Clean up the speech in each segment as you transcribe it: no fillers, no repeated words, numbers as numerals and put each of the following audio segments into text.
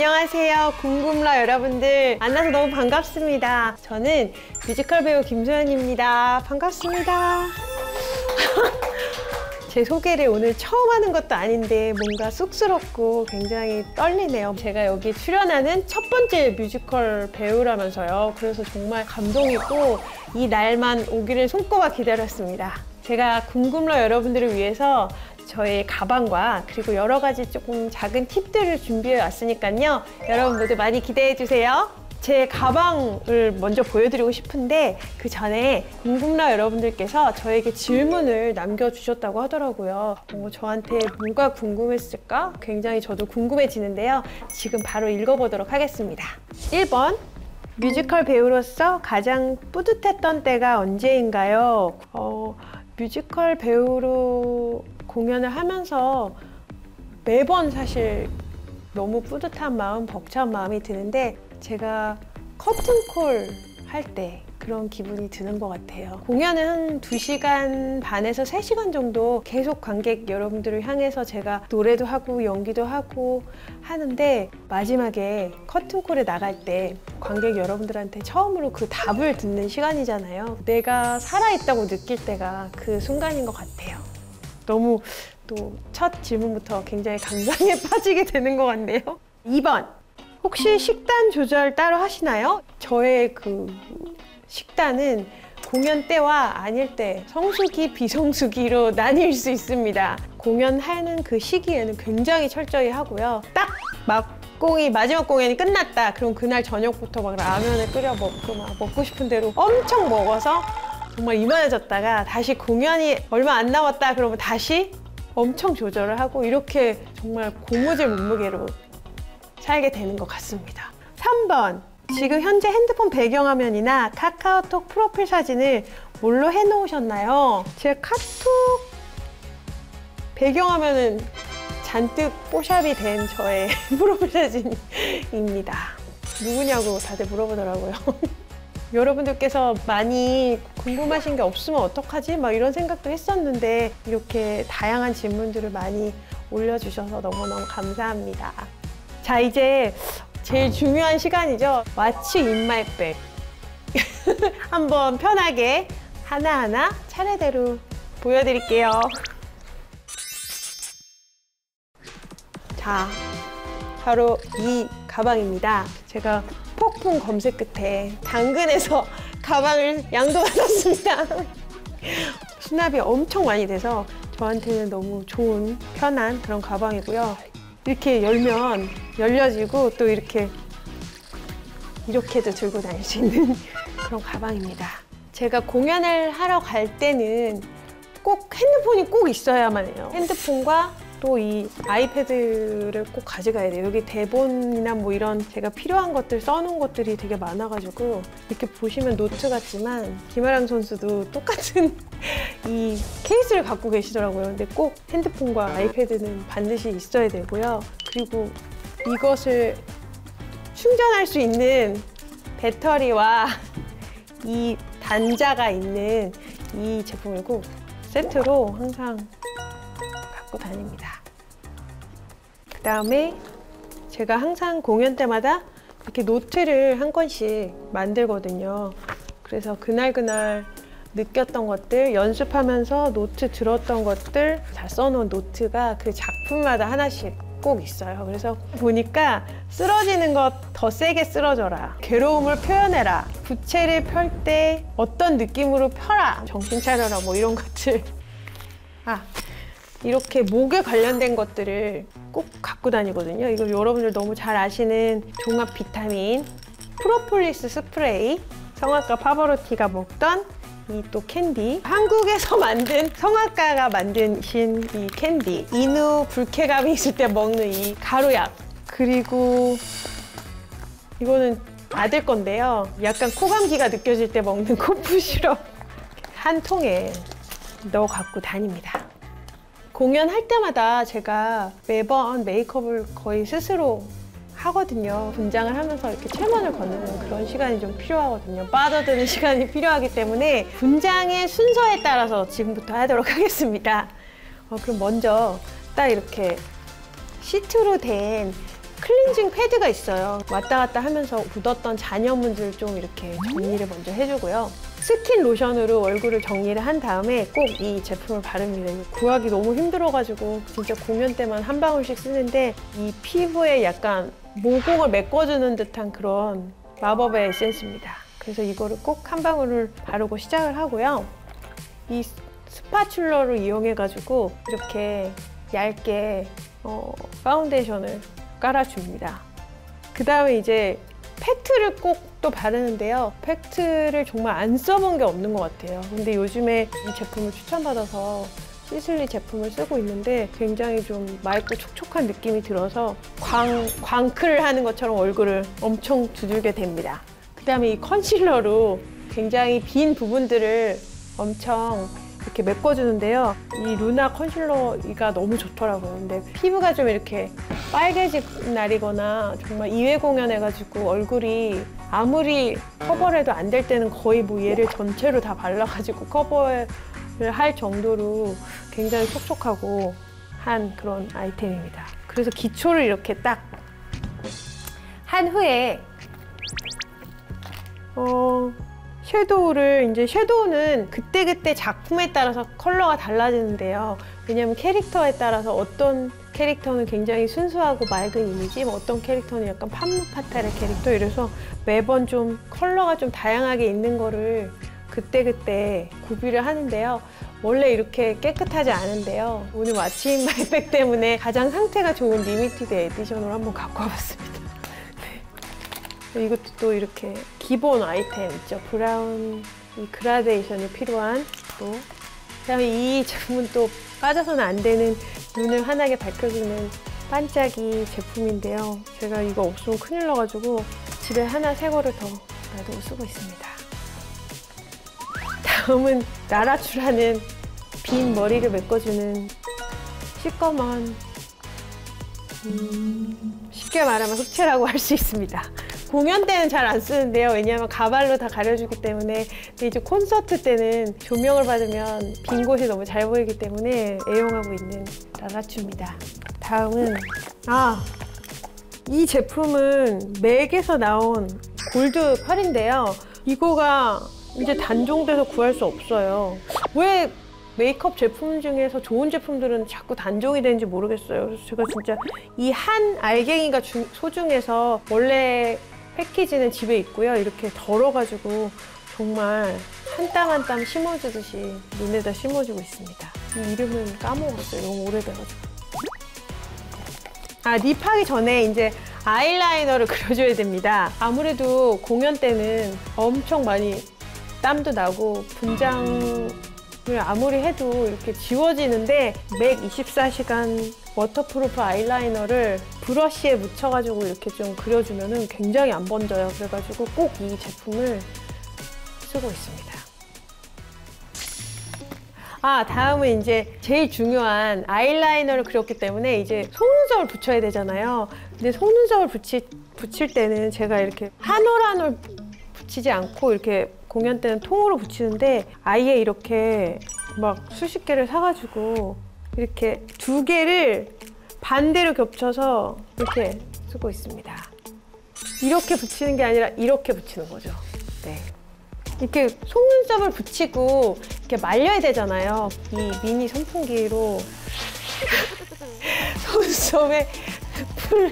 안녕하세요, 궁금러 여러분들, 만나서 너무 반갑습니다. 저는 뮤지컬 배우 김소연입니다. 반갑습니다. 제 소개를 오늘 처음 하는 것도 아닌데 뭔가 쑥스럽고 굉장히 떨리네요. 제가 여기 출연하는 첫 번째 뮤지컬 배우라면서요. 그래서 정말 감동이고 이 날만 오기를 손꼽아 기다렸습니다. 제가 궁금러 여러분들을 위해서 저의 가방과 그리고 여러 가지 조금 작은 팁들을 준비해 왔으니까요. 여러분 모두 많이 기대해 주세요. 제 가방을 먼저 보여드리고 싶은데 그 전에 궁금러 여러분들께서 저에게 질문을 남겨주셨다고 하더라고요. 저한테 뭐가 궁금했을까? 굉장히 저도 궁금해지는데요. 지금 바로 읽어보도록 하겠습니다. 1번, 뮤지컬 배우로서 가장 뿌듯했던 때가 언제인가요? 뮤지컬 배우로 공연을 하면서 매번 사실 너무 뿌듯한 마음, 벅찬 마음이 드는데 제가 커튼콜 할 때 그런 기분이 드는 것 같아요. 공연은 2시간 반에서 3시간 정도 계속 관객 여러분들을 향해서 제가 노래도 하고 연기도 하고 하는데 마지막에 커튼콜에 나갈 때 관객 여러분들한테 처음으로 그 답을 듣는 시간이잖아요. 내가 살아있다고 느낄 때가 그 순간인 것 같아요. 너무 또 첫 질문부터 굉장히 감상에 빠지게 되는 것 같네요. 2번, 혹시 식단 조절 따로 하시나요? 저의 그 식단은 공연 때와 아닐 때 성수기, 비성수기로 나뉠 수 있습니다. 공연하는 그 시기에는 굉장히 철저히 하고요. 딱 마지막 공연이 끝났다. 그럼 그날 저녁부터 막 라면을 끓여 먹고 막 먹고 싶은 대로 엄청 먹어서 정말 이만해졌다가 다시 공연이 얼마 안 남았다 그러면 다시 엄청 조절을 하고 이렇게 정말 고무줄 몸무게로 살게 되는 것 같습니다. 3번, 지금 현재 핸드폰 배경화면이나 카카오톡 프로필 사진을 뭘로 해놓으셨나요? 제 카톡 배경화면은 잔뜩 뽀샵이 된 저의 프로필 사진입니다. 누구냐고 다들 물어보더라고요. 여러분들께서 많이 궁금하신 게 없으면 어떡하지? 막 이런 생각도 했었는데 이렇게 다양한 질문들을 많이 올려주셔서 너무너무 감사합니다. 자, 이제 제일 중요한 시간이죠. 왓츠인마이백 한번 편하게 하나하나 차례대로 보여드릴게요. 자, 바로 이 가방입니다. 제가 폭풍 검색 끝에 당근에서 가방을 양도받았습니다. 수납이 엄청 많이 돼서 저한테는 너무 좋은 편한 그런 가방이고요. 이렇게 열면 열려지고 또 이렇게도 들고 다닐 수 있는 그런 가방입니다. 제가 공연을 하러 갈 때는 꼭 핸드폰이 꼭 있어야만 해요. 핸드폰과 또 이 아이패드를 꼭 가져가야 돼요. 여기 대본이나 뭐 이런 제가 필요한 것들 써놓은 것들이 되게 많아가지고 이렇게 보시면 노트 같지만 김아랑 선수도 똑같은 이 케이스를 갖고 계시더라고요. 근데 꼭 핸드폰과 아이패드는 반드시 있어야 되고요. 그리고 이것을 충전할 수 있는 배터리와 이 단자가 있는 이 제품을 꼭 세트로 항상 다닙니다. 그 다음에 제가 항상 공연 때마다 이렇게 노트를 한 권씩 만들거든요. 그래서 그날그날 느꼈던 것들, 연습하면서 노트 들었던 것들 다 써놓은 노트가 그 작품마다 하나씩 꼭 있어요. 그래서 보니까 쓰러지는 것 더 세게 쓰러져라, 괴로움을 표현해라, 부채를 펼 때 어떤 느낌으로 펴라, 정신 차려라 뭐 이런 것들. 이렇게 목에 관련된 것들을 꼭 갖고 다니거든요. 이거 여러분들 너무 잘 아시는 종합 비타민, 프로폴리스 스프레이, 성악가 파바로티가 먹던 이 또 캔디, 한국에서 만든 성악가가 만드신 이 캔디, 인후 불쾌감이 있을 때 먹는 이 가루약, 그리고 이거는 아들 건데요. 약간 코감기가 느껴질 때 먹는 코프 시럽 한 통에 넣어 갖고 다닙니다. 공연할 때마다 제가 매번 메이크업을 거의 스스로 하거든요. 분장을 하면서 이렇게 최면을 걷는 그런 시간이 좀 필요하거든요. 빠져드는 시간이 필요하기 때문에 분장의 순서에 따라서 지금부터 하도록 하겠습니다. 그럼 먼저 딱 이렇게 시트로 된 클렌징 패드가 있어요. 왔다 갔다 하면서 묻었던 잔여물들 좀 이렇게 정리를 먼저 해주고요. 스킨 로션으로 얼굴을 정리를 한 다음에 꼭 이 제품을 바릅니다. 구하기 너무 힘들어가지고 진짜 공연 때만 한 방울씩 쓰는데 이 피부에 약간 모공을 메꿔주는 듯한 그런 마법의 에센스입니다. 그래서 이거를 꼭 한 방울을 바르고 시작을 하고요. 이 스파츌러로 이용해가지고 이렇게 얇게 파운데이션을 깔아줍니다. 그 다음에 이제 팩트를 꼭 또 바르는데요. 팩트를 정말 안 써본 게 없는 것 같아요. 근데 요즘에 이 제품을 추천받아서 시슬리 제품을 쓰고 있는데 굉장히 좀 맑고 촉촉한 느낌이 들어서 광클을 하는 것처럼 얼굴을 엄청 두들게 됩니다. 그 다음에 이 컨실러로 굉장히 빈 부분들을 엄청 이렇게 메꿔주는데요. 이 루나 컨실러가 너무 좋더라고요. 근데 피부가 좀 이렇게 빨개진 날이거나 정말 2회 공연해가지고 얼굴이 아무리 커버를 해도 안 될 때는 거의 뭐 얘를 전체로 다 발라가지고 커버를 할 정도로 굉장히 촉촉하고 한 그런 아이템입니다. 그래서 기초를 이렇게 딱 한 후에 섀도우를, 이제 섀도우는 그때그때 작품에 따라서 컬러가 달라지는데요. 왜냐면 캐릭터에 따라서 어떤 캐릭터는 굉장히 순수하고 맑은 이미지, 어떤 캐릭터는 약간 판무파탈의 캐릭터, 이래서 매번 좀 컬러가 좀 다양하게 있는 거를 그때그때 구비를 하는데요. 원래 이렇게 깨끗하지 않은데요. 오늘 왓츠인마이백 때문에 가장 상태가 좋은 리미티드 에디션으로 한번 갖고 와봤습니다. 이것도 또 이렇게 기본 아이템 있죠. 브라운 이 그라데이션이 필요한 또 그다음에 이 제품은 또 빠져서는 안 되는 눈을 환하게 밝혀주는 반짝이 제품인데요. 제가 이거 없으면 큰일 나가지고 집에 하나 새 거를 더 놔두고 쓰고 있습니다. 다음은 나라추라는 빈 머리를 메꿔주는 시꺼먼 쉽게 말하면 흑채라고 할 수 있습니다. 공연 때는 잘 안 쓰는데요. 왜냐하면 가발로 다 가려주기 때문에. 근데 이제 콘서트 때는 조명을 받으면 빈 곳이 너무 잘 보이기 때문에 애용하고 있는 라라추입니다. 다음은 이 제품은 맥에서 나온 골드 펄인데요. 이거가 이제 단종돼서 구할 수 없어요. 왜 메이크업 제품 중에서 좋은 제품들은 자꾸 단종이 되는지 모르겠어요. 그래서 제가 진짜 이 한 알갱이가 소중해서 원래 패키지는 집에 있고요. 이렇게 덜어가지고 정말 한 땀 한 땀 심어주듯이 눈에다 심어주고 있습니다. 이 이름은 까먹었어요. 너무 오래돼가지고. 립하기 전에 이제 아이라이너를 그려줘야 됩니다. 아무래도 공연 때는 엄청 많이 땀도 나고 분장 아무리 해도 이렇게 지워지는데 맥 24시간 워터프루프 아이라이너를 브러쉬에 묻혀가지고 이렇게 좀 그려주면은 굉장히 안 번져요. 그래가지고 꼭 이 제품을 쓰고 있습니다. 다음은 이제 제일 중요한 아이라이너를 그렸기 때문에 이제 속눈썹을 붙여야 되잖아요. 근데 속눈썹을 붙일 때는 제가 이렇게 한 올 한 올 붙이지 않고 이렇게 공연 때는 통으로 붙이는데 아예 이렇게 막 수십 개를 사가지고 이렇게 두 개를 반대로 겹쳐서 이렇게 쓰고 있습니다. 이렇게 붙이는 게 아니라 이렇게 붙이는 거죠. 네. 이렇게 속눈썹을 붙이고 이렇게 말려야 되잖아요. 이 미니 선풍기로 속눈썹에 풀을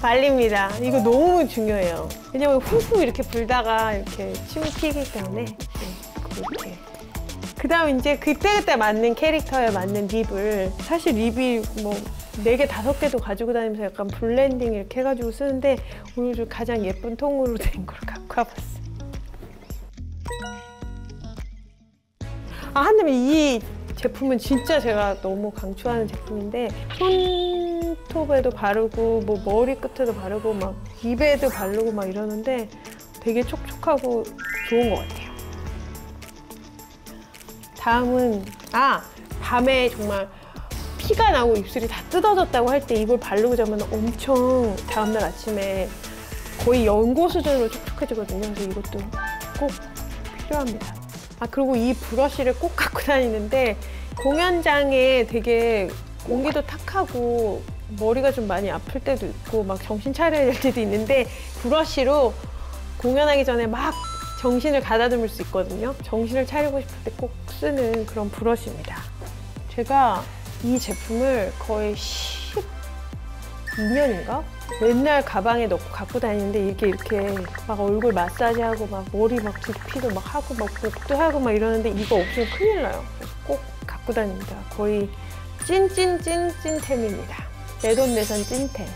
발립니다. 이거 너무 중요해요. 왜냐면 훌훌 이렇게 불다가 이렇게 침이 튀기 때문에. 이렇게. 그 다음 이제 그때그때 맞는 캐릭터에 맞는 립을, 사실 립이 뭐 4개, 5개도 가지고 다니면서 약간 블렌딩 이렇게 해가지고 쓰는데 오늘 가장 예쁜 통으로 된 걸 갖고 와봤어요. 한다면 이 제품은 진짜 제가 너무 강추하는 제품인데 손톱에도 바르고 뭐 머리끝에도 바르고 막 입에도 바르고 막 이러는데 되게 촉촉하고 좋은 것 같아요. 다음은 밤에 정말 피가 나고 입술이 다 뜯어졌다고 할 때 이걸 바르고 자면 엄청 다음날 아침에 거의 연고 수준으로 촉촉해지거든요. 그래서 이것도 꼭 필요합니다. 그리고 이 브러쉬를 꼭 갖고 다니는데 공연장에 되게 공기도 탁하고 머리가 좀 많이 아플 때도 있고 막 정신 차려야 될 때도 있는데 브러쉬로 공연하기 전에 막 정신을 가다듬을 수 있거든요. 정신을 차리고 싶을 때 꼭 쓰는 그런 브러쉬입니다. 제가 이 제품을 거의 12년인가? 맨날 가방에 넣고 갖고 다니는데 이렇게 막 얼굴 마사지하고 막 머리 막 두피도 막 하고 막 목도 하고 막 이러는데 이거 없으면 큰일 나요. 꼭 갖고 다닙니다. 거의 찐템입니다. 내돈내산 찐템.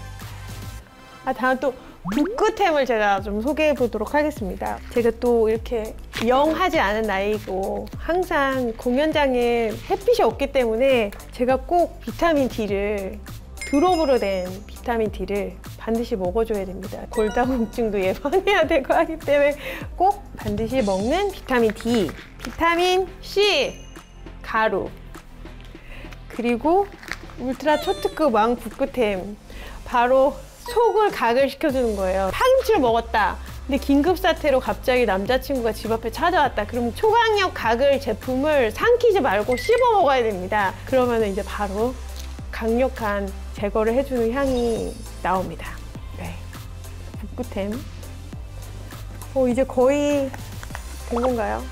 아, 다음 또 북구템을 제가 좀 소개해 보도록 하겠습니다. 제가 또 이렇게 영하지 않은 나이고 항상 공연장에 햇빛이 없기 때문에 제가 꼭 비타민 D를 드롭으로 된 비타민 D를 반드시 먹어줘야 됩니다. 골다공증도 예방해야 되고 하기 때문에 꼭 반드시 먹는 비타민 D, 비타민 C, 가루, 그리고 울트라 초특급 왕북구템, 바로 속을 가글시켜주는 거예요. 파김치를 먹었다. 근데 긴급사태로 갑자기 남자친구가 집 앞에 찾아왔다. 그럼 초강력 가글 제품을 삼키지 말고 씹어 먹어야 됩니다. 그러면 이제 바로 강력한 제거를 해주는 향이 나옵니다. 네, 북구템. 이제 거의 된 건가요?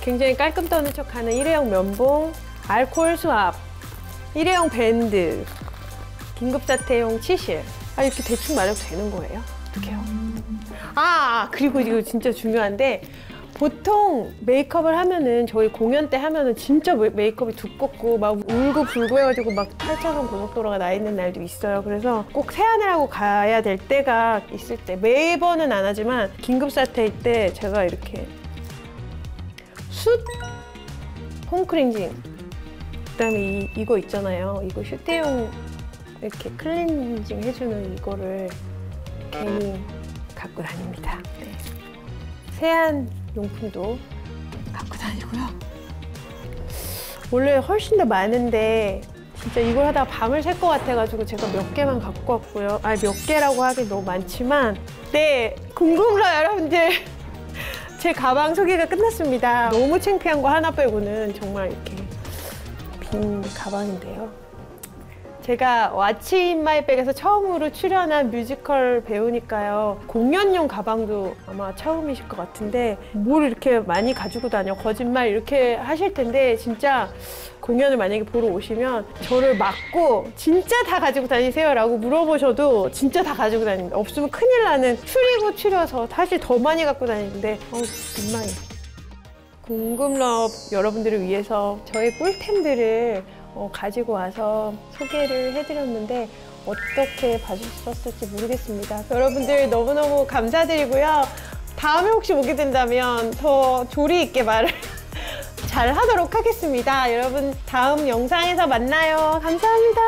굉장히 깔끔 떠는 척하는 일회용 면봉, 알코올 수압, 일회용 밴드, 긴급사태용 치실. 아, 이렇게 대충 말해도 되는 거예요? 어떡해요? 아, 그리고 이거 진짜 중요한데, 보통 메이크업을 하면은, 저희 공연 때 하면은 진짜 메이크업이 두껍고 막 울고 불고 해가지고 막 8차선 고속도로가 나 있는 날도 있어요. 그래서 꼭 세안을 하고 가야 될 때가 있을 때, 매번은 안 하지만 긴급사태일 때 제가 이렇게 숯, 폼크린징, 그다음에 이거 있잖아요. 이거 휴대용 이렇게 클렌징 해주는 이거를 괜히 갖고 다닙니다. 네. 세안 용품도 갖고 다니고요. 원래 훨씬 더 많은데 진짜 이걸 하다가 밤을 샐 것 같아가지고 제가 몇 개만 갖고 왔고요. 아, 몇 개라고 하기 너무 많지만, 네, 궁금해요 여러분들. 제 가방 소개가 끝났습니다. 너무 창피한 거 하나 빼고는 정말 이렇게 빈 가방인데요. 제가 왓츠인마이백에서 처음으로 출연한 뮤지컬 배우니까요. 공연용 가방도 아마 처음이실 것 같은데 뭘 이렇게 많이 가지고 다녀, 거짓말 이렇게 하실 텐데 진짜 공연을 만약에 보러 오시면 저를 막고 진짜 다 가지고 다니세요? 라고 물어보셔도 진짜 다 가지고 다닙니다. 없으면 큰일 나는, 추리고 추려서 사실 더 많이 갖고 다니는데 민망해. 궁금럽 여러분들을 위해서 저의 꿀템들을 가지고 와서 소개를 해드렸는데 어떻게 봐주셨을지 모르겠습니다. 여러분들 너무너무 감사드리고요. 다음에 혹시 오게 된다면 더 조리 있게 말을 잘 하도록 하겠습니다. 여러분 다음 영상에서 만나요. 감사합니다.